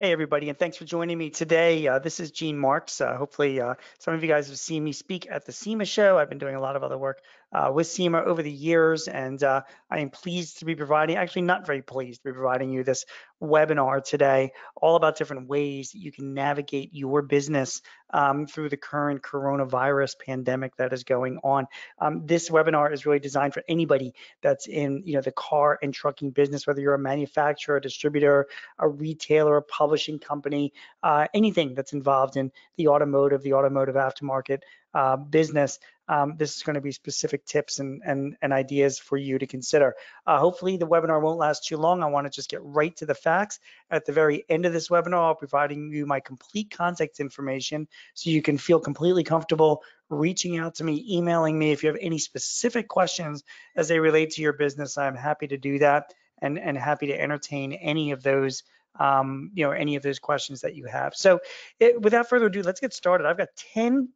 Hey everybody, and thanks for joining me today. This is Gene Marks. Hopefully some of you guys have seen me speak at the SEMA show. I've been doing a lot of other work with SEMA over the years, and I am pleased to be providing, actually not very pleased to be providing you this webinar today, all about different ways that you can navigate your business through the current coronavirus pandemic that is going on. This webinar is really designed for anybody that's in the car and trucking business, whether you're a manufacturer, a distributor, a retailer, a publishing company, anything that's involved in the automotive aftermarket business. This is going to be specific tips and ideas for you to consider. Hopefully the webinar won't last too long. I want to just get right to the facts. At the very end of this webinar, I'll be providing you my complete contact information so you can feel completely comfortable reaching out to me, emailing me. If you have any specific questions as they relate to your business, I'm happy to do that and happy to entertain any of those questions that you have. So without further ado, let's get started. I've got 10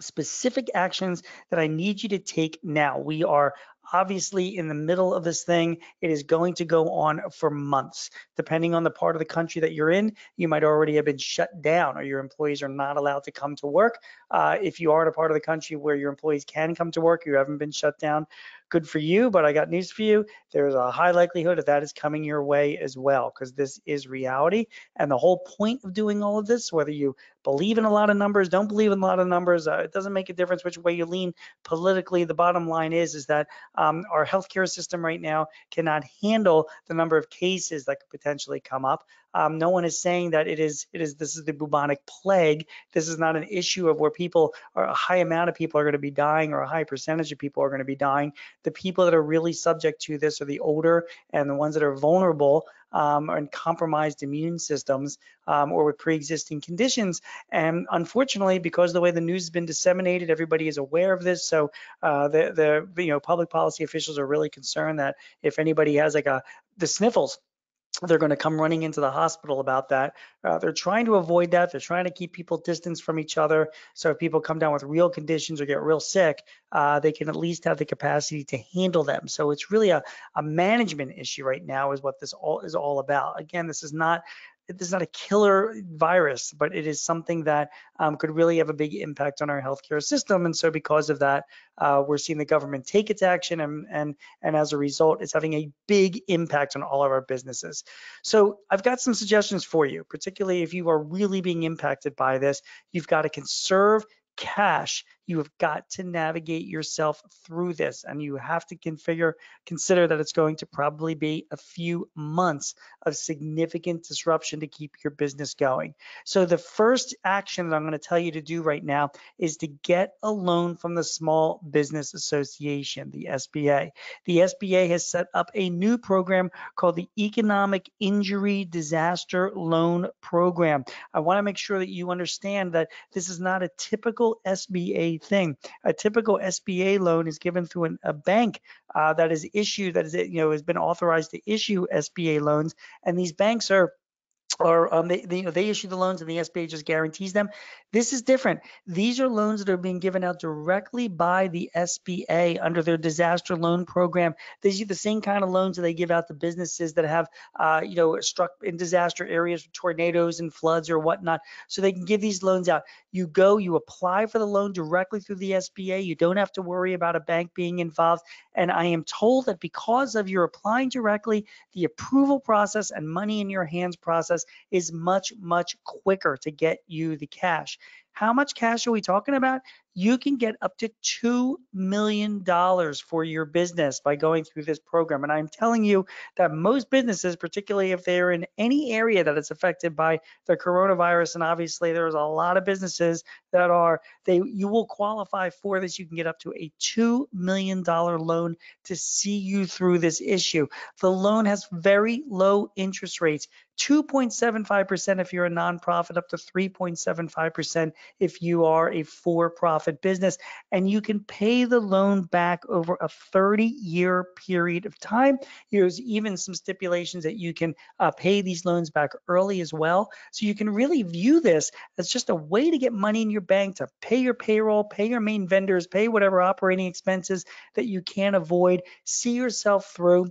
specific actions that I need you to take now. We are obviously in the middle of this thing. It is going to go on for months. Depending on the part of the country that you're in, you might already have been shut down or your employees are not allowed to come to work. If you are in a part of the country where your employees can come to work, you haven't been shut down, good for you, but I got news for you. There's a high likelihood that is coming your way as well, because this is reality. And the whole point of doing all of this, whether you believe in a lot of numbers, don't believe in a lot of numbers, it doesn't make a difference which way you lean politically. The bottom line is that our healthcare system right now cannot handle the number of cases that could potentially come up. No one is saying that this is the bubonic plague. This is not an issue of where people, or a high amount of people are going to be dying, or a high percentage of people are going to be dying. The people that are really subject to this are the older and the ones that are vulnerable and compromised immune systems or with pre-existing conditions. And unfortunately, because of the way the news has been disseminated, everybody is aware of this. So the public policy officials are really concerned that if anybody has the sniffles, they're going to come running into the hospital about that. They're trying to avoid that. They're trying to keep people distanced from each other. So if people come down with real conditions or get real sick, they can at least have the capacity to handle them. So it's really a management issue right now is what this all is all about. Again, this is not a killer virus, but it is something that could really have a big impact on our healthcare system. And so because of that, we're seeing the government take its action, and as a result, it's having a big impact on all of our businesses. So I've got some suggestions for you, particularly if you are really being impacted by this. You've got to conserve cash. You have got to navigate yourself through this, and you have to consider that it's going to probably be a few months of significant disruption to keep your business going. So the first action that I'm going to tell you to do right now is to get a loan from the Small Business Association, the SBA. The SBA has set up a new program called the Economic Injury Disaster Loan Program. I want to make sure that you understand that this is not a typical SBA thing. A typical SBA loan is given through a bank that has been authorized to issue SBA loans, and these banks they issue the loans and the SBA just guarantees them. This is different. These are loans that are being given out directly by the SBA under their disaster loan program. These are the same kind of loans that they give out to businesses that have, struck in disaster areas, tornadoes and floods or whatnot. So they can give these loans out. You go, you apply for the loan directly through the SBA. You don't have to worry about a bank being involved. And I am told that because of your applying directly, the approval process and money in your hands process is much, much quicker to get you the cash. How much cash are we talking about? You can get up to $2 million for your business by going through this program. And I'm telling you that most businesses, particularly if they're in any area that is affected by the coronavirus, and obviously there's a lot of businesses that are, you will qualify for this. You can get up to a $2 million loan to see you through this issue. The loan has very low interest rates, 2.75% if you're a nonprofit, up to 3.75% if you are a for-profit business, and you can pay the loan back over a 30-year period of time. There's even some stipulations that you can pay these loans back early as well. So you can really view this as just a way to get money in your bank to pay your payroll, pay your main vendors, pay whatever operating expenses that you can avoid, see yourself through.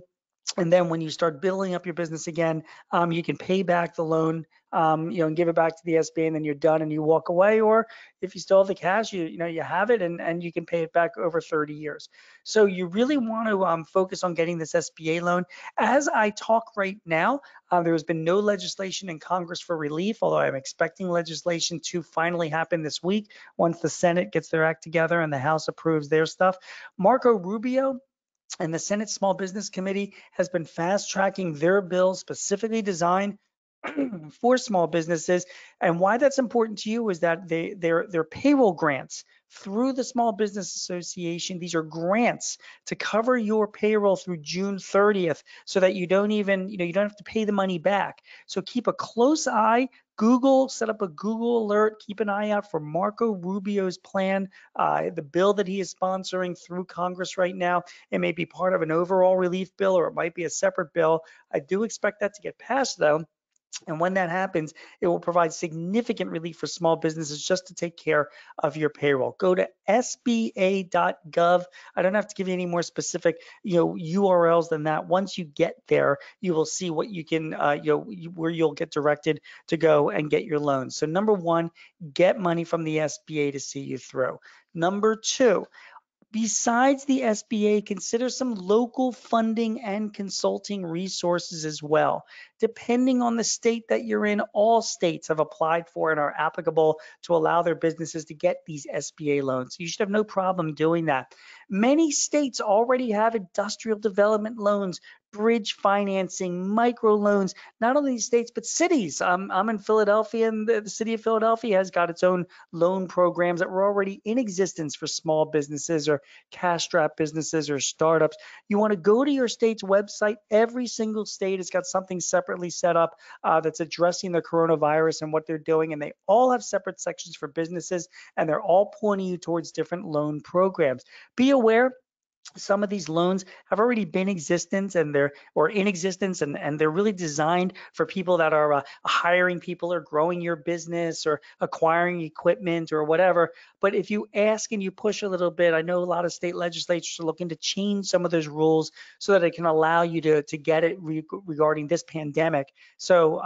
And then when you start building up your business again, you can pay back the loan, and give it back to the SBA, and then you're done and you walk away. Or if you still have the cash, you have it, and you can pay it back over 30 years. So you really want to focus on getting this SBA loan. As I talk right now, there has been no legislation in Congress for relief, although I'm expecting legislation to finally happen this week once the Senate gets their act together and the House approves their stuff. Marco Rubio and the Senate Small Business Committee has been fast-tracking their bill specifically designed for small businesses. And why that's important to you is that their payroll grants through the Small Business Association, these are grants to cover your payroll through June 30th so that you don't even, you don't have to pay the money back. So keep a close eye. Google, set up a Google alert, keep an eye out for Marco Rubio's plan, the bill that he is sponsoring through Congress right now. It may be part of an overall relief bill, or it might be a separate bill. I do expect that to get passed though. And when that happens, it will provide significant relief for small businesses just to take care of your payroll. Go to sba.gov. I don't have to give you any more specific, URLs than that. Once you get there, you will see what you can, where you'll get directed to go and get your loan. So number one, get money from the SBA to see you through. Number two, besides the SBA, consider some local funding and consulting resources as well. Depending on the state that you're in, all states have applied for and are applicable to allow their businesses to get these SBA loans. You should have no problem doing that. Many states already have industrial development loans, bridge financing, micro loans, not only states, but cities. I'm in Philadelphia, and the city of Philadelphia has got its own loan programs that were already in existence for small businesses or cash-strapped businesses or startups. You want to go to your state's website. Every single state has got something separately set up that's addressing the coronavirus and what they're doing, and they all have separate sections for businesses, and they're all pointing you towards different loan programs. Be aware, some of these loans have already been in existence, and they're really designed for people that are hiring people or growing your business or acquiring equipment or whatever. But if you ask and you push a little bit, I know a lot of state legislatures are looking to change some of those rules so that it can allow you to get it regarding this pandemic. So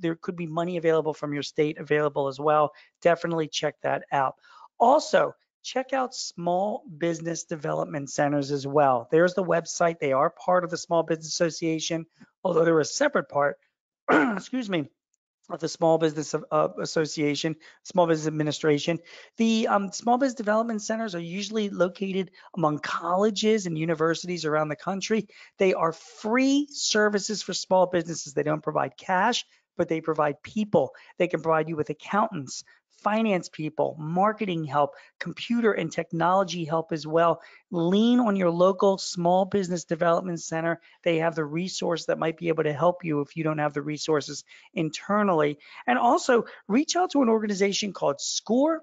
there could be money available from your state available as well. Definitely check that out. Also, check out small business development centers as well. There's the website. They are part of the Small Business Association, although they're a separate part, excuse me, of the Small Business Association, Small Business Administration. The small business development centers are usually located among colleges and universities around the country. They are free services for small businesses. They don't provide cash, but they provide people. They can provide you with accountants, finance people, marketing help, computer and technology help as well. Lean on your local small business development center. They have the resource that might be able to help you if you don't have the resources internally. And also reach out to an organization called SCORE.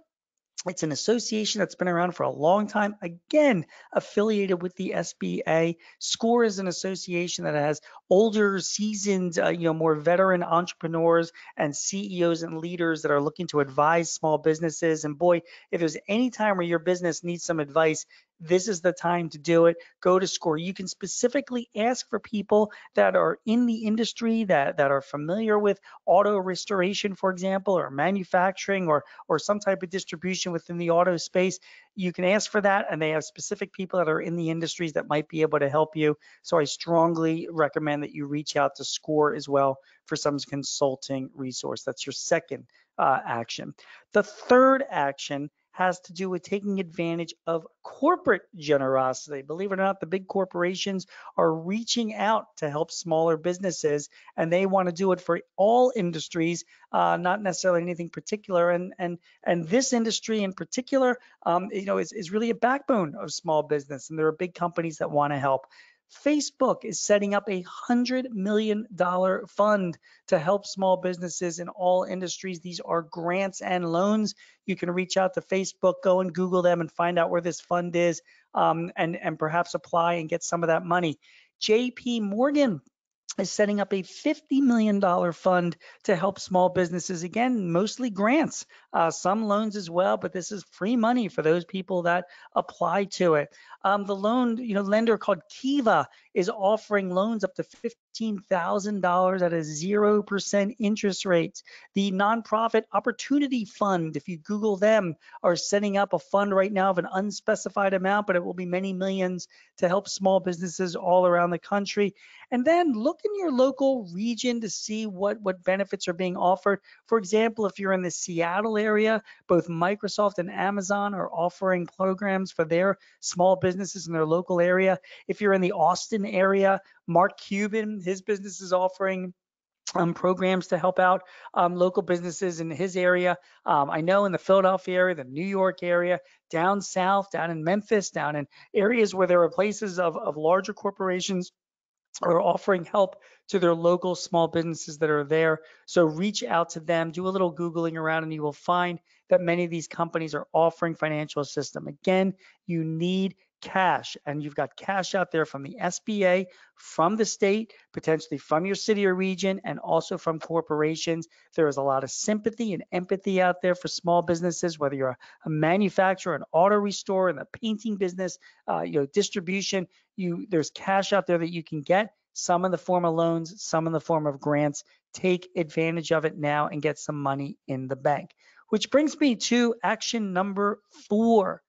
It's an association that's been around for a long time, again, affiliated with the SBA. SCORE is an association that has older, seasoned, more veteran entrepreneurs and CEOs and leaders that are looking to advise small businesses. And boy, if there's any time where your business needs some advice, this is the time to do it. Go to SCORE. You can specifically ask for people that are in the industry, that are familiar with auto restoration, for example, or manufacturing, or some type of distribution within the auto space. You can ask for that, and they have specific people that are in the industries that might be able to help you. So I strongly recommend that you reach out to SCORE as well for some consulting resource. That's your second action. The third action has to do with taking advantage of corporate generosity. Believe it or not, the big corporations are reaching out to help smaller businesses, and they want to do it for all industries, not necessarily anything particular. And this industry in particular, is really a backbone of small business, and there are big companies that want to help. Facebook is setting up a $100 million fund to help small businesses in all industries. These are grants and loans. You can reach out to Facebook, go and Google them and find out where this fund is, and perhaps apply and get some of that money. JP Morgan is setting up a $50 million fund to help small businesses. Again, mostly grants, some loans as well, but this is free money for those people that apply to it. The loan, lender called Kiva is offering loans up to $15,000 at a 0% interest rate. The nonprofit Opportunity Fund, if you Google them, are setting up a fund right now of an unspecified amount, but it will be many millions to help small businesses all around the country. And then look in your local region to see what benefits are being offered. For example, if you're in the Seattle area, both Microsoft and Amazon are offering programs for their small businesses in their local area. If you're in the Austin area, Mark Cuban, his business is offering programs to help out local businesses in his area. I know in the Philadelphia area, the New York area, down south, down in Memphis, down in areas where there are places of larger corporations are offering help to their local small businesses that are there. So reach out to them, do a little Googling around, and you will find that many of these companies are offering financial assistance. Again, you need cash, and you've got cash out there from the SBA, from the state, potentially from your city or region, and also from corporations. There is a lot of sympathy and empathy out there for small businesses, whether you're a manufacturer, an auto restorer, in the painting business, distribution. There's cash out there that you can get, some in the form of loans, some in the form of grants. Take advantage of it now and get some money in the bank. Which brings me to action number 4.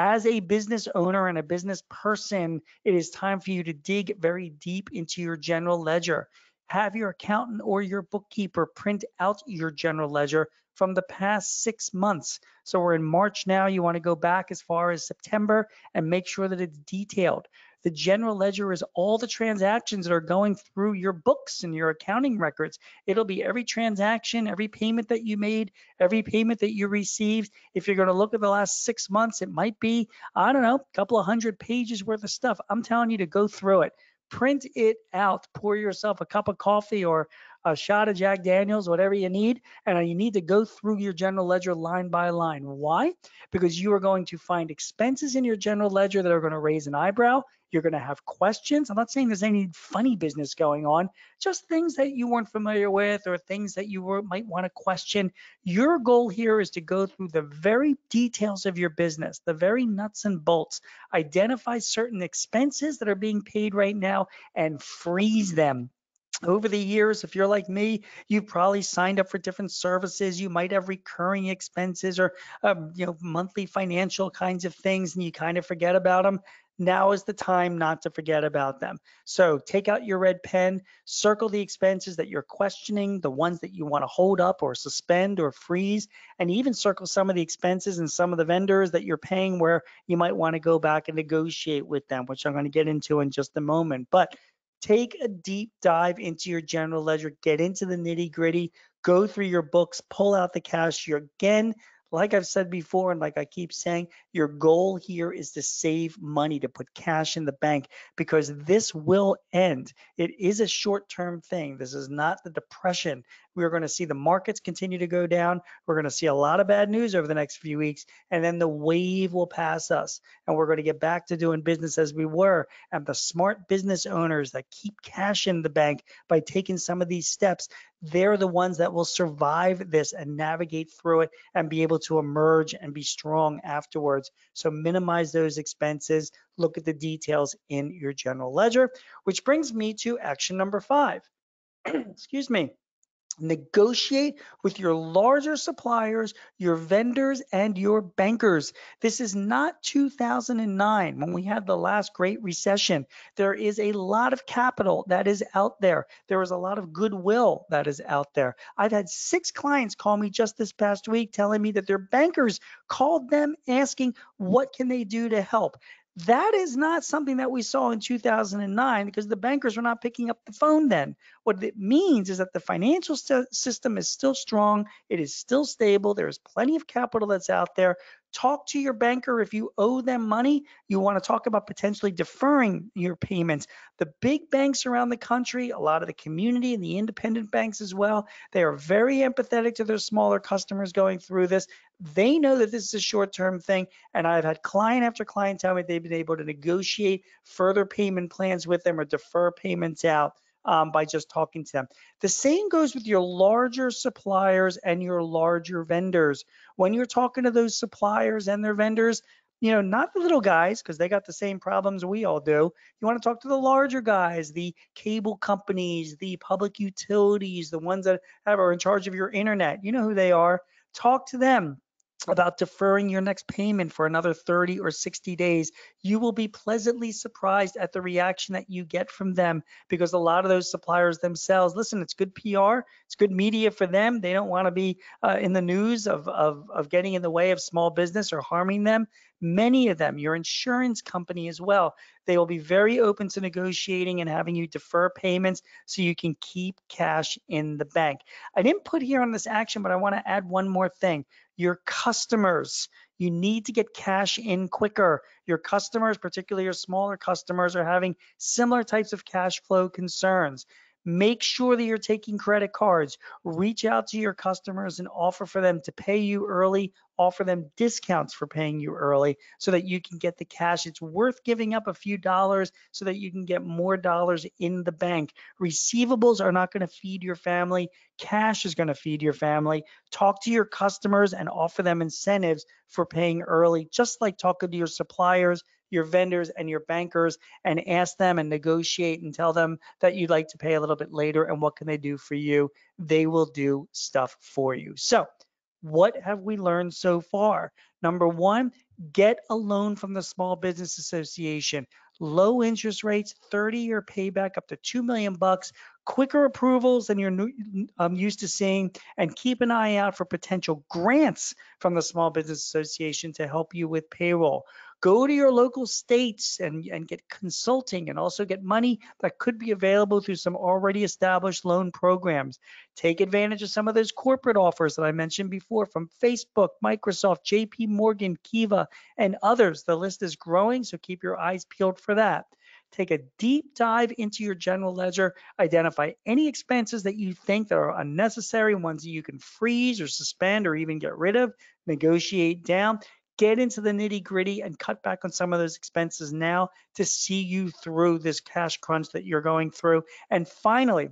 As a business owner and a business person, it is time for you to dig very deep into your general ledger. Have your accountant or your bookkeeper print out your general ledger from the past 6 months. So we're in March now. You want to go back as far as September and make sure that it's detailed. The general ledger is all the transactions that are going through your books and your accounting records. It'll be every transaction, every payment that you made, every payment that you received. If you're going to look at the last 6 months, it might be, I don't know, a couple of hundred pages worth of stuff. I'm telling you to go through it. Print it out, pour yourself a cup of coffee or a shot of Jack Daniels, whatever you need, and you need to go through your general ledger line by line. Why? Because you are going to find expenses in your general ledger that are going to raise an eyebrow. You're going to have questions. I'm not saying there's any funny business going on, just things that you weren't familiar with or things that you might want to question. Your goal here is to go through the very details of your business, the very nuts and bolts, identify certain expenses that are being paid right now, and freeze them. Over the years, if you're like me, you've probably signed up for different services. You might have recurring expenses or monthly financial kinds of things, and you kind of forget about them. Now is the time not to forget about them. So take out your red pen, circle the expenses that you're questioning, the ones that you want to hold up or suspend or freeze, and even circle some of the expenses and some of the vendors that you're paying where you might want to go back and negotiate with them, which I'm going to get into in just a moment. But take a deep dive into your general ledger, get into the nitty gritty, go through your books, pull out the cash. Again, like I've said before, and like I keep saying, your goal here is to save money, to put cash in the bank, because this will end. It is a short-term thing. This is not the depression. We're going to see the markets continue to go down. We're going to see a lot of bad news over the next few weeks, and then the wave will pass us, and we're going to get back to doing business as we were. And the smart business owners that keep cash in the bank by taking some of these steps, they're the ones that will survive this and navigate through it and be able to emerge and be strong afterwards. So minimize those expenses. Look at the details in your general ledger, which brings me to action number 5. Excuse me. Negotiate with your larger suppliers, your vendors, and your bankers. This is not 2009 when we had the last great recession. There is a lot of capital that is out there. There is a lot of goodwill that is out there. I've had 6 clients call me just this past week telling me that their bankers called them asking what can they do to help. That is not something that we saw in 2009 because the bankers were not picking up the phone then. What it means is that the financial system is still strong. It is still stable. There is plenty of capital that's out there. Talk to your banker. If you owe them money, you want to talk about potentially deferring your payments. The big banks around the country, a lot of the community and the independent banks as well, they are very empathetic to their smaller customers going through this. They know that this is a short-term thing, and I've had client after client tell me they've been able to negotiate further payment plans with them or defer payments out by just talking to them. The same goes with your larger suppliers and your larger vendors. When you're talking to those suppliers and their vendors, you know, not the little guys, because they got the same problems we all do. You want to talk to the larger guys, the cable companies, the public utilities, the ones that are in charge of your internet. You know who they are. Talk to them about deferring your next payment for another 30 or 60 days. You will be pleasantly surprised at the reaction that you get from them, because a lot of those suppliers themselves, listen, it's good PR, it's good media for them. They don't want to be in the news of getting in the way of small business or harming them. Many of them, your insurance company as well, they will be very open to negotiating and having you defer payments so you can keep cash in the bank. I didn't put here on this action, but I want to add one more thing. Your customers, you need to get cash in quicker. Your customers, particularly your smaller customers, are having similar types of cash flow concerns. Make sure that you're taking credit cards. Reach out to your customers and offer for them to pay you early, offer them discounts for paying you early so that you can get the cash. It's worth giving up a few dollars so that you can get more dollars in the bank. Receivables are not going to feed your family. Cash is going to feed your family. Talk to your customers and offer them incentives for paying early, just like talking to your suppliers, your vendors, and your bankers, and ask them and negotiate and tell them that you'd like to pay a little bit later and what can they do for you. They will do stuff for you. So what have we learned so far? Number one, get a loan from the Small Business Association. Low interest rates, 30-year payback up to $2 million, quicker approvals than you're used to seeing, and keep an eye out for potential grants from the Small Business Association to help you with payroll. Go to your local states and get consulting, and also get money that could be available through some already established loan programs. Take advantage of some of those corporate offers that I mentioned before from Facebook, Microsoft, JP Morgan, Kiva, and others. The list is growing, so keep your eyes peeled for that. Take a deep dive into your general ledger. Identify any expenses that you think that are unnecessary, ones that you can freeze or suspend or even get rid of, negotiate down. Get into the nitty-gritty and cut back on some of those expenses now to see you through this cash crunch that you're going through. And finally,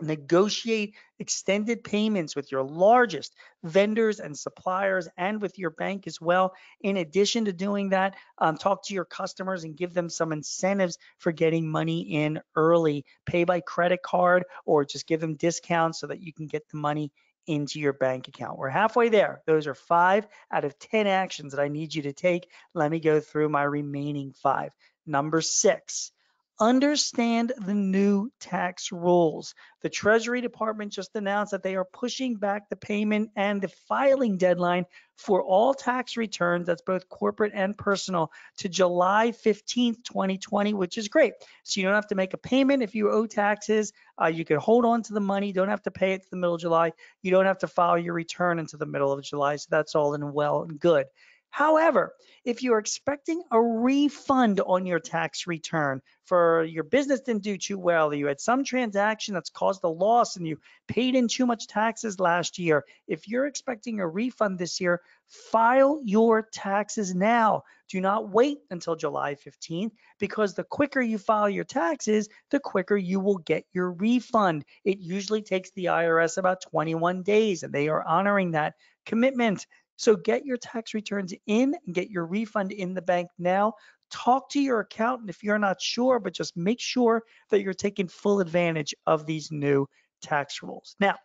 negotiate extended payments with your largest vendors and suppliers and with your bank as well. In addition to doing that, talk to your customers and give them some incentives for getting money in early. Pay by credit card or just give them discounts so that you can get the money into your bank account. We're halfway there. Those are 5 out of 10 actions that I need you to take. Let me go through my remaining 5. Number 6, understand the new tax rules. The Treasury Department just announced that they are pushing back the payment and the filing deadline for all tax returns, that's both corporate and personal, to July 15th, 2020, which is great. So you don't have to make a payment if you owe taxes. You can hold on to the money, don't have to pay it to the middle of July. You don't have to file your return into the middle of July, so that's all in well and good. However, if you're expecting a refund on your tax return for your business didn't do too well, you had some transaction that's caused a loss and you paid in too much taxes last year, if you're expecting a refund this year, file your taxes now. Do not wait until July 15th, because the quicker you file your taxes, the quicker you will get your refund. It usually takes the IRS about 21 days, and they are honoring that commitment. So get your tax returns in and get your refund in the bank now. Talk to your accountant if you're not sure, but just make sure that you're taking full advantage of these new tax rules. Now,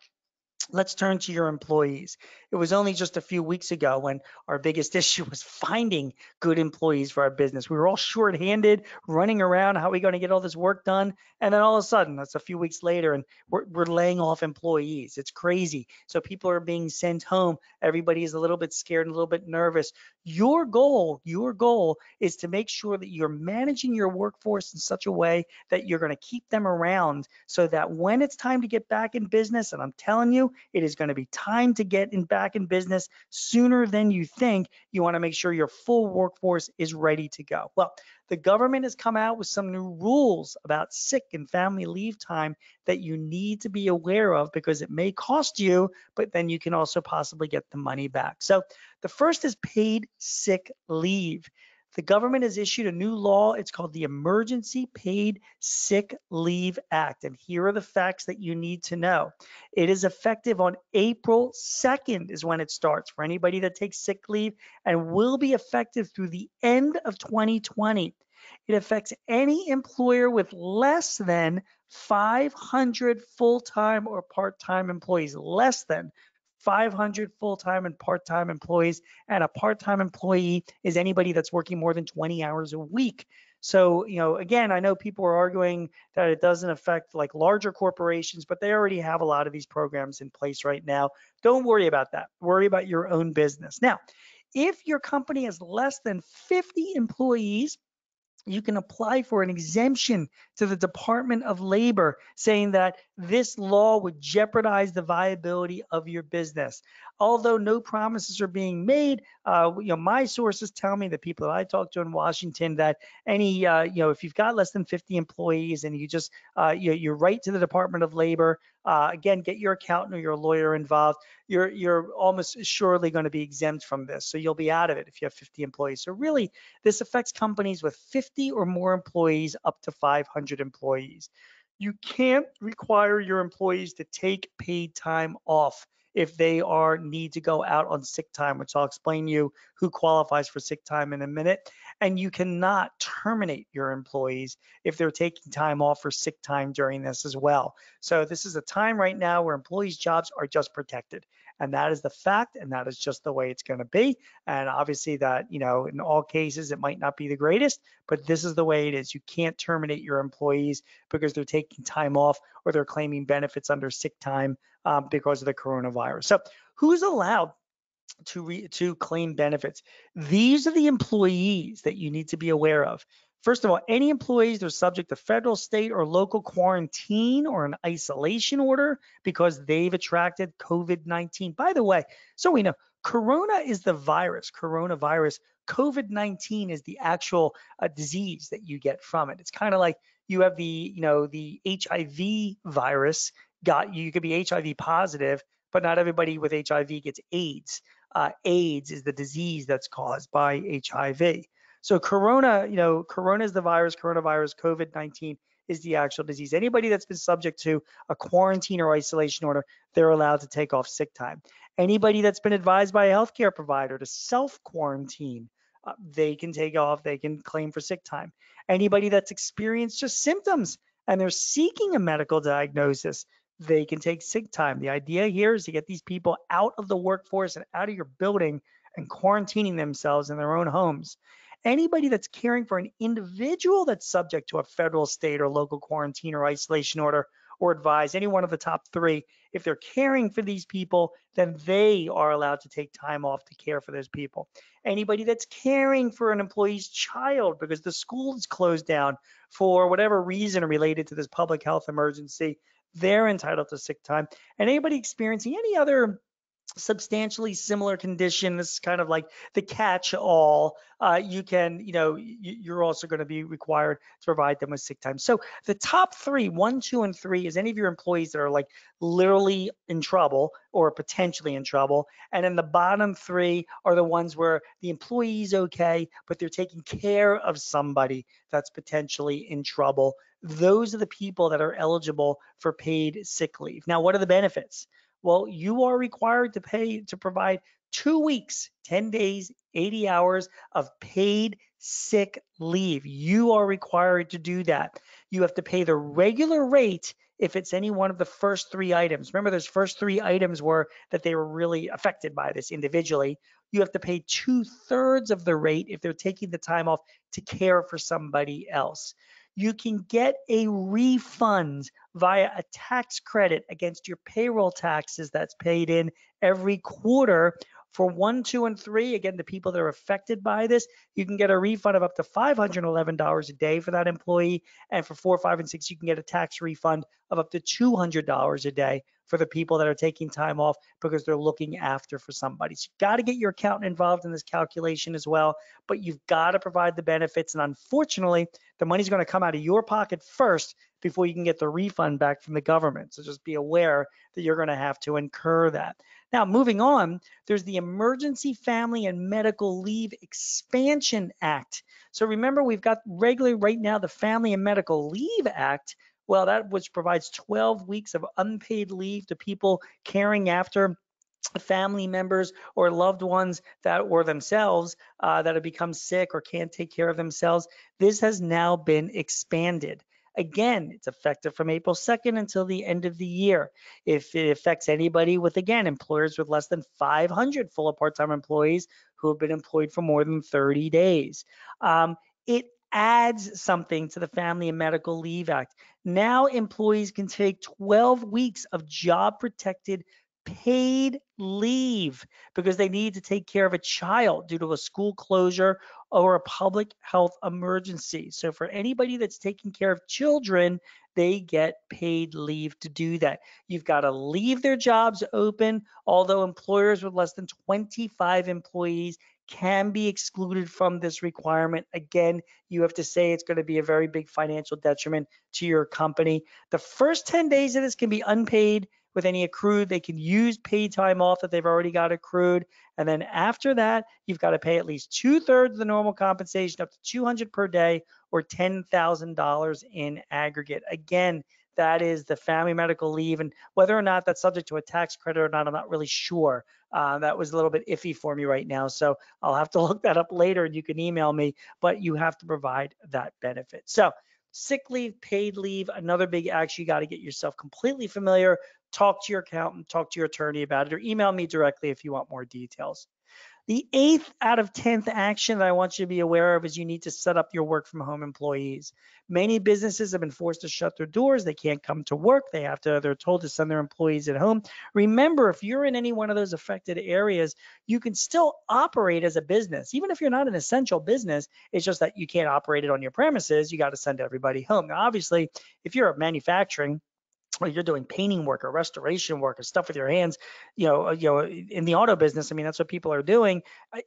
let's turn to your employees. It was only just a few weeks ago when our biggest issue was finding good employees for our business. We were all short-handed, running around, how are we going to get all this work done? And then all of a sudden, that's a few weeks later, and we're laying off employees. It's crazy. So people are being sent home. Everybody is a little bit scared and a little bit nervous. Your goal is to make sure that you're managing your workforce in such a way that you're going to keep them around so that when it's time to get back in business, and I'm telling you, it is going to be time to get back in business sooner than you think. You want to make sure your full workforce is ready to go. Well, the government has come out with some new rules about sick and family leave time that you need to be aware of, because it may cost you, but then you can also possibly get the money back. So the first is paid sick leave. the government has issued a new law. It's called the Emergency Paid Sick Leave Act. And here are the facts that you need to know. It is effective on April 2nd is when it starts for anybody that takes sick leave and will be effective through the end of 2020. It affects any employer with less than 500 full-time or part-time employees, less than 500 full-time and part-time employees, and a part-time employee is anybody that's working more than 20 hours a week. So, you know, again, I know people are arguing that it doesn't affect like larger corporations, but they already have a lot of these programs in place right now. Don't worry about that. Worry about your own business. Now, if your company has less than 50 employees, you can apply for an exemption to the Department of Labor, saying that this law would jeopardize the viability of your business. Although no promises are being made, you know, my sources tell me, the people that I talk to in Washington, that any, you know, if you've got less than 50 employees and you just, you write to the Department of Labor, again, get your accountant or your lawyer involved, you're almost surely going to be exempt from this. So you'll be out of it if you have 50 employees. So really, this affects companies with 50 or more employees up to 500 employees. You can't require your employees to take paid time off if they need to go out on sick time, which I'll explain to you who qualifies for sick time in a minute. And you cannot terminate your employees if they're taking time off for sick time during this as well. So this is a time right now where employees' jobs are just protected. And that is the fact, and that is just the way it's going to be. And obviously that, you know, in all cases, it might not be the greatest, but this is the way it is. You can't terminate your employees because they're taking time off or they're claiming benefits under sick time because of the coronavirus. So who's allowed to claim benefits? These are the employees that you need to be aware of. First of all, any employees that are subject to federal, state, or local quarantine or an isolation order because they've attracted COVID-19. By the way, so we know, corona is the virus, coronavirus. COVID-19 is the actual disease that you get from it. It's kind of like you have the, you know, the HIV virus got you. You could be HIV positive, but not everybody with HIV gets AIDS. AIDS is the disease that's caused by HIV. So corona, you know, corona is the virus, coronavirus, COVID-19 is the actual disease. Anybody that's been subject to a quarantine or isolation order, they're allowed to take off sick time. Anybody that's been advised by a healthcare provider to self-quarantine, they can take off, they can claim for sick time. Anybody that's experienced just symptoms and they're seeking a medical diagnosis, they can take sick time. The idea here is to get these people out of the workforce and out of your building and quarantining themselves in their own homes. Anybody that's caring for an individual that's subject to a federal, state, or local quarantine or isolation order or advise, any one of the top three, if they're caring for these people, then they are allowed to take time off to care for those people. Anybody that's caring for an employee's child because the school is closed down for whatever reason related to this public health emergency, they're entitled to sick time. And anybody experiencing any other substantially similar condition, this is kind of like the catch-all, you can, you know, you're also going to be required to provide them with sick time. So the top three, 1, 2, and 3, is any of your employees that are like literally in trouble or potentially in trouble. And then the bottom three are the ones where the employee's okay, but they're taking care of somebody that's potentially in trouble. Those are the people that are eligible for paid sick leave. Now, what are the benefits? Well, you are required to provide 2 weeks, 10 days, 80 hours of paid sick leave. You are required to do that. You have to pay the regular rate if it's any one of the first three items. Remember, those first three items were that they were really affected by this individually. You have to pay 2/3 of the rate if they're taking the time off to care for somebody else. You can get a refund via a tax credit against your payroll taxes that's paid in every quarter. For 1, 2, and 3, again, the people that are affected by this, you can get a refund of up to $511 a day for that employee. And for 4, 5, and 6, you can get a tax refund of up to $200 a day for the people that are taking time off because they're looking after for somebody. So you've got to get your accountant involved in this calculation as well, but you've got to provide the benefits. And unfortunately, the money's going to come out of your pocket first before you can get the refund back from the government. So just be aware that you're going to have to incur that. Now, moving on, there's the Emergency Family and Medical Leave Expansion Act. So remember, we've got regularly right now the Family and Medical Leave Act. Well, that which provides 12 weeks of unpaid leave to people caring after family members or loved ones that or themselves that have become sick or can't take care of themselves. This has now been expanded. Again, it's effective from April 2nd until the end of the year. If it affects anybody with, again, employers with less than 500 full or part-time employees who have been employed for more than 30 days. It adds something to the Family and Medical Leave Act. Now employees can take 12 weeks of job-protected paid leave because they need to take care of a child due to a school closure or a public health emergency. So for anybody that's taking care of children, they get paid leave to do that. You've got to leave their jobs open, although employers with less than 25 employees can be excluded from this requirement. Again, you have to say it's going to be a very big financial detriment to your company. The first 10 days of this can be unpaid with any accrued. They can use paid time off that they've already got accrued. And then after that, you've got to pay at least 2/3 of the normal compensation, up to $200 per day or $10,000 in aggregate. Again, that is the family medical leave, and whether or not that's subject to a tax credit or not, I'm not really sure. That was a little bit iffy for me right now, so I'll have to look that up later and you can email me, but you have to provide that benefit. So sick leave, paid leave, another big action you got to get yourself completely familiar. Talk to your accountant, talk to your attorney about it, or email me directly if you want more details. The 8th out of 10 action that I want you to be aware of is you need to set up your work from home employees. Many businesses have been forced to shut their doors. They can't come to work. They're told to send their employees at home. Remember, if you're in any one of those affected areas, you can still operate as a business. Even if you're not an essential business, it's just that you can't operate it on your premises. You got to send everybody home. Now, obviously, if you're a manufacturing, or you're doing painting work or restoration work or stuff with your hands, you know, in the auto business, I mean, that's what people are doing.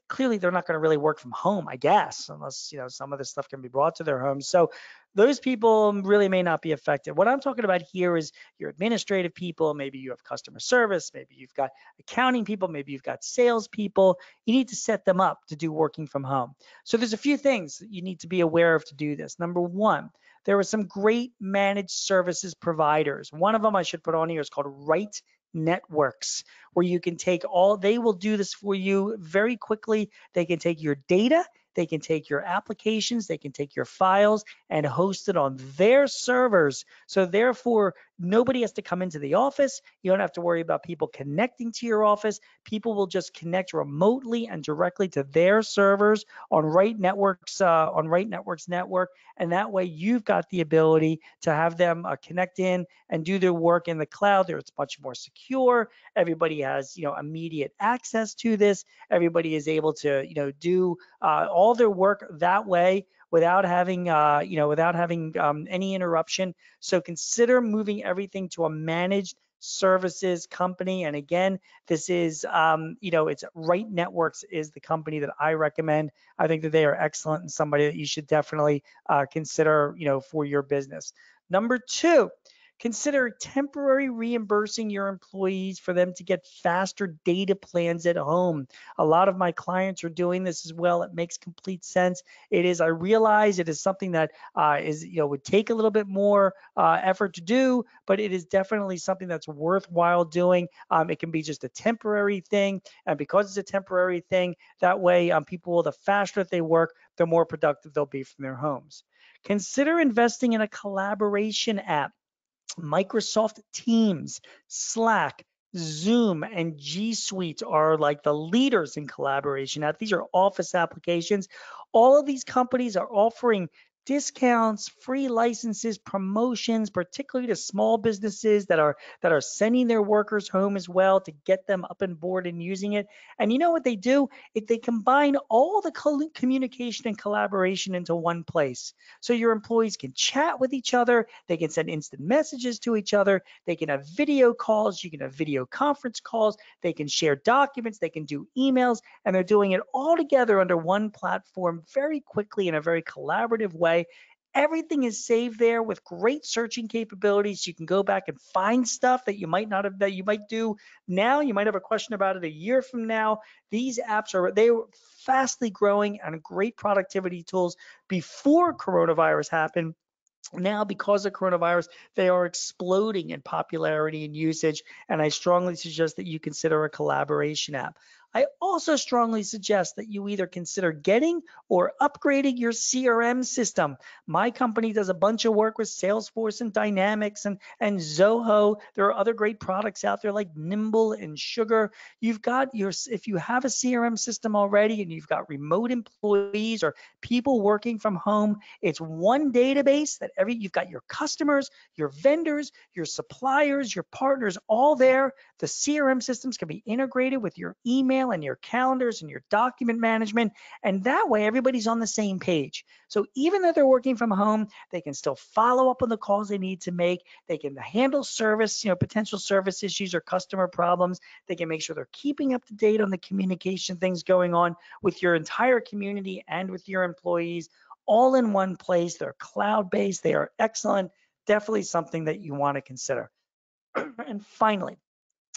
Clearly, they're not going to really work from home, I guess, unless, you know, some of this stuff can be brought to their homes. So those people really may not be affected. What I'm talking about here is your administrative people. Maybe you have customer service. Maybe you've got accounting people. Maybe you've got sales people. You need to set them up to do working from home. So there's a few things you need to be aware of to do this. Number one, there are some great managed services providers. One of them I should put on here is called Right Networks, where you can take all, they will do this for you very quickly. They can take your data, they can take your applications, they can take your files and host it on their servers. So therefore, nobody has to come into the office. You don't have to worry about people connecting to your office. People will just connect remotely and directly to their servers on Right Networks network, and that way you've got the ability to have them connect in and do their work in the cloud. There, it's much more secure. Everybody has, you know, immediate access to this. Everybody is able to, you know, do all their work that way, without having, any interruption. So consider moving everything to a managed services company. And again, this is, it's Right Networks is the company that I recommend. I think that they are excellent and somebody that you should definitely consider, you know, for your business. Number two, consider temporary reimbursing your employees for them to get faster data plans at home. A lot of my clients are doing this as well. It makes complete sense. It is, I realize it is something that would take a little bit more effort to do, but it is definitely something that's worthwhile doing. It can be just a temporary thing. And because it's a temporary thing, that way people will, the faster that they work, the more productive they'll be from their homes. Consider investing in a collaboration app. Microsoft Teams, Slack, Zoom, and G Suite are like the leaders in collaboration. Now, these are office applications. All of these companies are offering discounts, free licenses, promotions, particularly to small businesses that are sending their workers home as well to get them up and board and using it. And you know what they do? They combine all the communication and collaboration into one place. So your employees can chat with each other. They can send instant messages to each other. They can have video calls. You can have video conference calls. They can share documents. They can do emails. And they're doing it all together under one platform very quickly in a very collaborative way. Everything is saved there with great searching capabilities. You can go back and find stuff that you might not have, that you might do now. You might have a question about it a year from now. These apps are, they were fastly growing and great productivity tools before coronavirus happened. Now, because of coronavirus, they are exploding in popularity and usage, and I strongly suggest that you consider a collaboration app. I also strongly suggest that you either consider getting or upgrading your CRM system. My company does a bunch of work with Salesforce and Dynamics and Zoho. There are other great products out there like Nimble and Sugar. You've got your, if you have a CRM system already and you've got remote employees or people working from home, it's one database that you've got your customers, your vendors, your suppliers, your partners all there. The CRM systems can be integrated with your email and your calendars and your document management, and that way everybody's on the same page. So even though they're working from home, they can still follow up on the calls they need to make. They can handle service, you know, potential service issues or customer problems. They can make sure they're keeping up to date on the communication things going on with your entire community and with your employees, all in one place. They're cloud-based. They are excellent. Definitely something that you want to consider. And finally,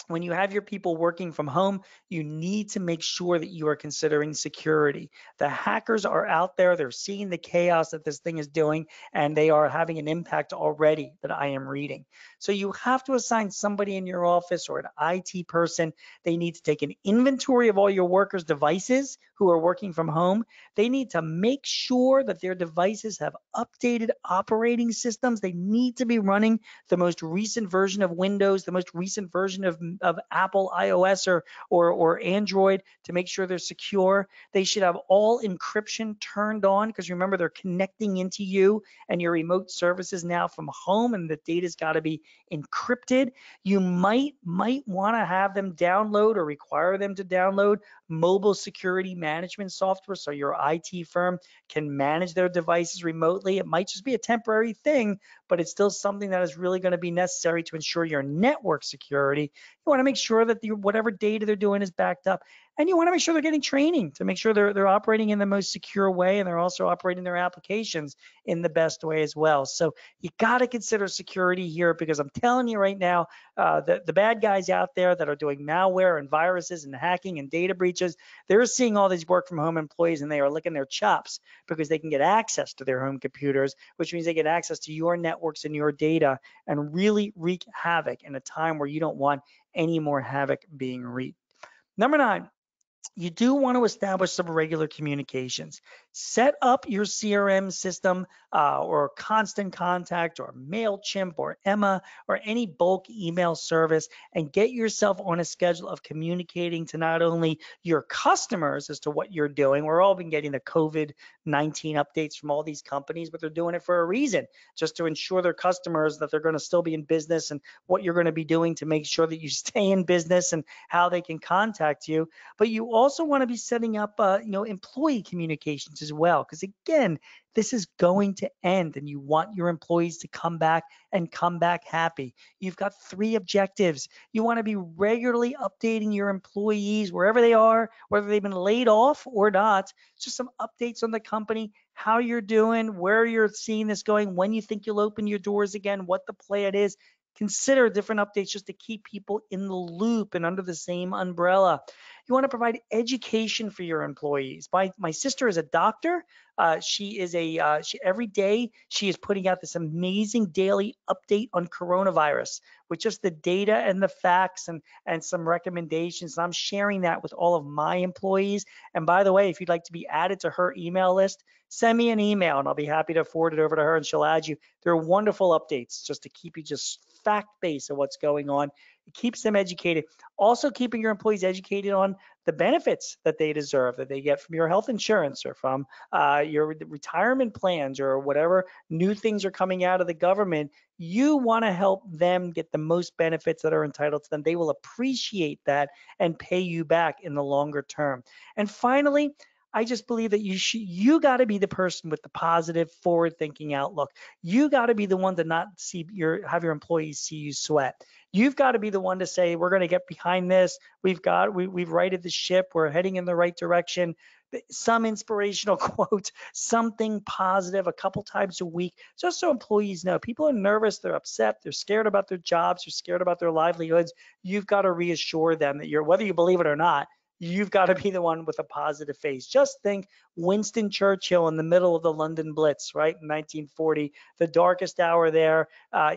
when you have your people working from home, you need to make sure that you are considering security. The hackers are out there. They're seeing the chaos that this thing is doing, and they are having an impact already that I am reading. So you have to assign somebody in your office or an IT person. They need to take an inventory of all your workers' devices who are working from home. They need to make sure that their devices have updated operating systems. They need to be running the most recent version of Windows, the most recent version of Apple iOS or Android, to make sure they're secure. They should have all encryption turned on, because remember, they're connecting into you and your remote services now from home, and the data's got to be encrypted. You might want to have them download or require them to download mobile security management software so your IT firm can manage their devices remotely. It might just be a temporary thing, but it's still something that is really going to be necessary to ensure your network security. You want to make sure that whatever data they're doing is backed up. And you want to make sure they're getting training to make sure they're operating in the most secure way, and they're also operating their applications in the best way as well. So you got to consider security here, because I'm telling you right now, the bad guys out there that are doing malware and viruses and hacking and data breaches, they're seeing all these work from home employees and they are licking their chops, because they can get access to their home computers, which means they get access to your networks and your data, and really wreak havoc in a time where you don't want any more havoc being wreaked. Number 9. You do want to establish some regular communications. Set up your CRM system or Constant Contact or MailChimp or Emma or any bulk email service, and get yourself on a schedule of communicating to not only your customers as to what you're doing. We're all been getting the COVID-19 updates from all these companies, but they're doing it for a reason, just to ensure their customers that they're going to still be in business, and what you're going to be doing to make sure that you stay in business and how they can contact you. But you also want to be setting up employee communications as well, because again, this is going to end, and you want your employees to come back and come back happy. You've got 3 objectives. You want to be regularly updating your employees wherever they are, whether they've been laid off or not, just some updates on the company, how you're doing, where you're seeing this going, when you think you'll open your doors again, what the plan is. Consider different updates just to keep people in the loop and under the same umbrella. You want to provide education for your employees. My sister is a doctor. Every day she is putting out this amazing daily update on coronavirus with just the data and the facts and some recommendations. And I'm sharing that with all of my employees. And by the way, if you'd like to be added to her email list, send me an email and I'll be happy to forward it over to her and she'll add you. They're wonderful updates just to keep you just fact-based of what's going on. It keeps them educated. Also keeping your employees educated on the benefits that they deserve, that they get from your health insurance or from your retirement plans or whatever new things are coming out of the government. You want to help them get the most benefits that are entitled to them. They will appreciate that and pay you back in the longer term. And finally, I just believe that you got to be the person with the positive, forward-thinking outlook. You got to be the one to not see have your employees see you sweat. You've got to be the one to say, we're going to get behind this. We've righted the ship. We're heading in the right direction. some inspirational quote, something positive a couple times a week, just so employees know. People are nervous, they're upset, they're scared about their jobs, they're scared about their livelihoods. You've got to reassure them that you're, whether you believe it or not, you've got to be the one with a positive face. Just think Winston Churchill in the middle of the London Blitz, right, in 1940, the darkest hour there.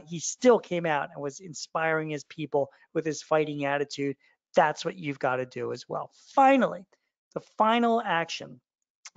He still came out and was inspiring his people with his fighting attitude. That's what you've got to do as well. Finally, the final action,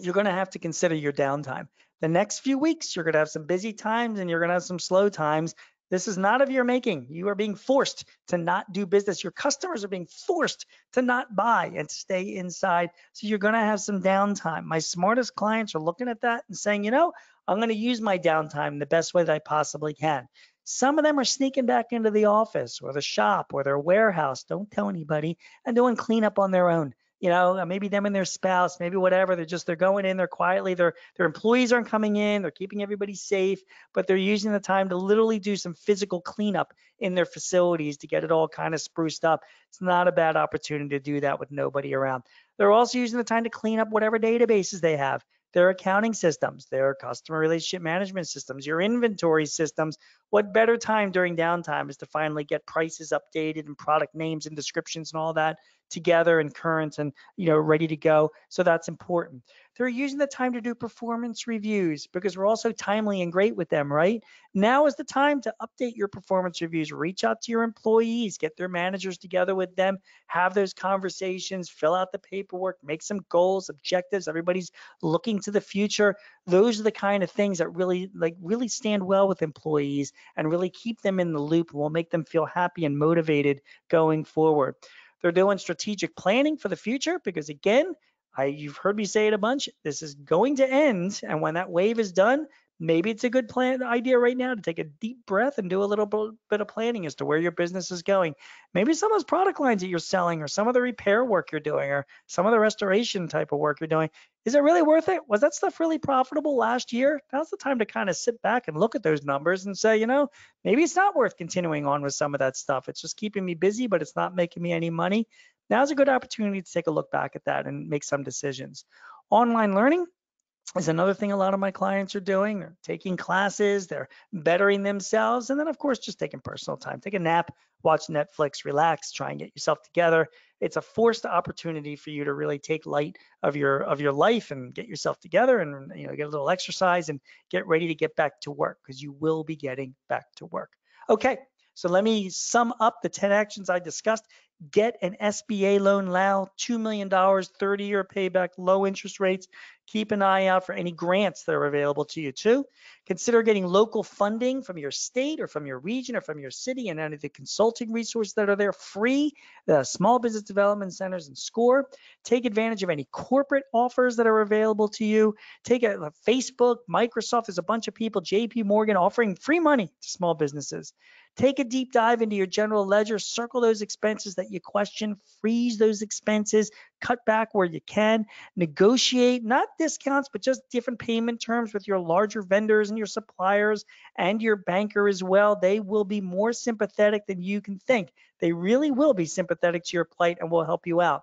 you're going to have to consider your downtime. The next few weeks, you're going to have some busy times and you're going to have some slow times. This is not of your making. You are being forced to not do business. Your customers are being forced to not buy and stay inside. So you're going to have some downtime. My smartest clients are looking at that and saying, you know, I'm going to use my downtime the best way that I possibly can. Some of them are sneaking back into the office or the shop or their warehouse, don't tell anybody, and doing cleanup on their own. You know, maybe them and their spouse, maybe whatever, they're going in, they're quietly, their employees aren't coming in, they're keeping everybody safe, but they're using the time to literally do some physical cleanup in their facilities to get it all kind of spruced up. It's not a bad opportunity to do that with nobody around. They're also using the time to clean up whatever databases they have, their accounting systems, their customer relationship management systems, your inventory systems. What better time during downtime is to finally get prices updated and product names and descriptions and all that together and current and, you know, ready to go. So that's important. They're using the time to do performance reviews because we're also timely and great with them, right? Now is the time to update your performance reviews, reach out to your employees, get their managers together with them, have those conversations, fill out the paperwork, make some goals, objectives. Everybody's looking to the future. Those are the kind of things that really stand well with employees and really keep them in the loop and will make them feel happy and motivated going forward. They're doing strategic planning for the future because, again, you've heard me say it a bunch, this is going to end, and when that wave is done, maybe it's a good idea right now to take a deep breath and do a little bit of planning as to where your business is going. Maybe some of those product lines that you're selling or some of the repair work you're doing or some of the restoration type of work you're doing, is it really worth it? Was that stuff really profitable last year? Now's the time to kind of sit back and look at those numbers and say, you know, maybe it's not worth continuing on with some of that stuff. It's just keeping me busy, but it's not making me any money. Now's a good opportunity to take a look back at that and make some decisions. Online learning is another thing a lot of my clients are doing. They're taking classes, they're bettering themselves, and then of course just taking personal time. Take a nap, watch Netflix, relax, try and get yourself together. It's a forced opportunity for you to really take light of your life and get yourself together and, you know, get a little exercise and get ready to get back to work, because you will be getting back to work. Okay, so let me sum up the 10 actions I discussed. Get an SBA loan now, $2 million, 30-year payback, low interest rates. Keep an eye out for any grants that are available to you too. Consider getting local funding from your state or from your region or from your city and any of the consulting resources that are there free, the small business development centers and SCORE. Take advantage of any corporate offers that are available to you. Take a Facebook, Microsoft, there's a bunch of people, JP Morgan offering free money to small businesses. Take a deep dive into your general ledger, circle those expenses that you question, freeze those expenses, cut back where you can, negotiate, not discounts, but just different payment terms with your larger vendors and your suppliers and your banker as well. They will be more sympathetic than you can think. They really will be sympathetic to your plight and will help you out.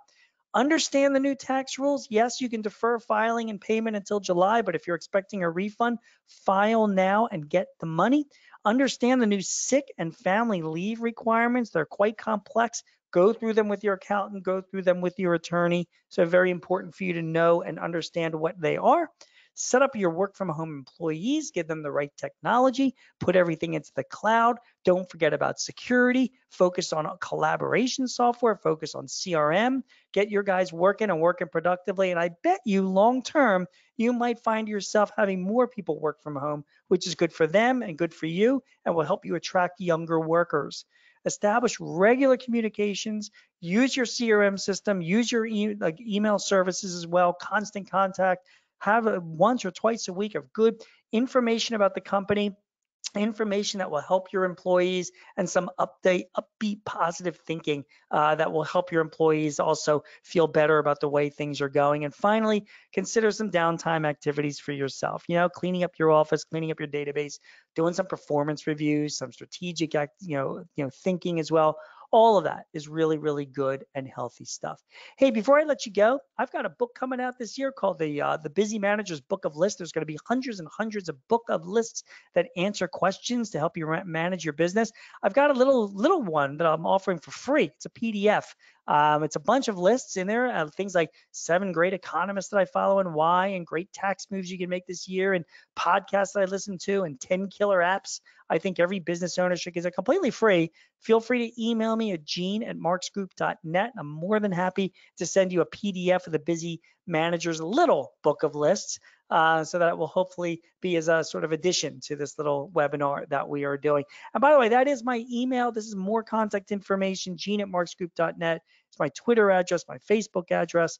Understand the new tax rules. Yes, you can defer filing and payment until July, but if you're expecting a refund, file now and get the money. Understand the new sick and family leave requirements. They're quite complex. Go through them with your accountant, go through them with your attorney. So very important for you to know and understand what they are. Set up your work from home employees, give them the right technology, put everything into the cloud. Don't forget about security, focus on collaboration software, focus on CRM, get your guys working and working productively. And I bet you long-term, you might find yourself having more people work from home, which is good for them and good for you and will help you attract younger workers. Establish regular communications, use your CRM system, use your email services as well, Constant Contact. Have once or twice a week of good information about the company, information that will help your employees, and some upbeat, positive thinking that will help your employees also feel better about the way things are going. And finally, consider some downtime activities for yourself. You know, cleaning up your office, cleaning up your database, doing some performance reviews, some strategic thinking as well. All of that is really, really good and healthy stuff. Hey, before I let you go, I've got a book coming out this year called the Busy Manager's Book of Lists. There's going to be hundreds and hundreds of book of lists that answer questions to help you manage your business. I've got a little one that I'm offering for free. It's a PDF. It's a bunch of lists in there, things like 7 great economists that I follow and why, and great tax moves you can make this year, and podcasts that I listen to, and 10 killer apps I think every business owner should get. They're completely free. Feel free to email me at Gene@marksgroup.net. I'm more than happy to send you a PDF of the Busy Manager's little book of lists, so that it will hopefully be as a sort of addition to this little webinar that we are doing. And by the way, that is my email. This is more contact information, Gene@marksgroup.net. It's my Twitter address, my Facebook address.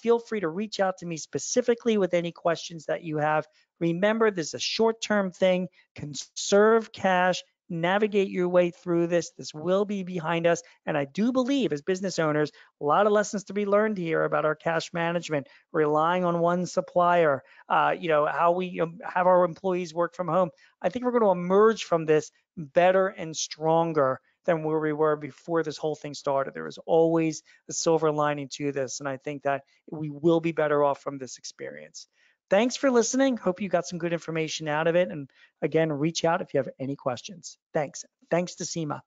Feel free to reach out to me specifically with any questions that you have. Remember, this is a short-term thing. Conserve cash, navigate your way through this. This will be behind us. And I do believe, as business owners, a lot of lessons to be learned here about our cash management, relying on one supplier, how we have our employees work from home. I think we're going to emerge from this better and stronger than where we were before this whole thing started. There is always a silver lining to this, and I think that we will be better off from this experience. Thanks for listening. Hope you got some good information out of it. And again, reach out if you have any questions. Thanks. Thanks to SEMA.